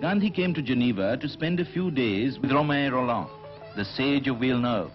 Gandhi came to Geneva to spend a few days with Romain Rolland, the sage of Villeneuve.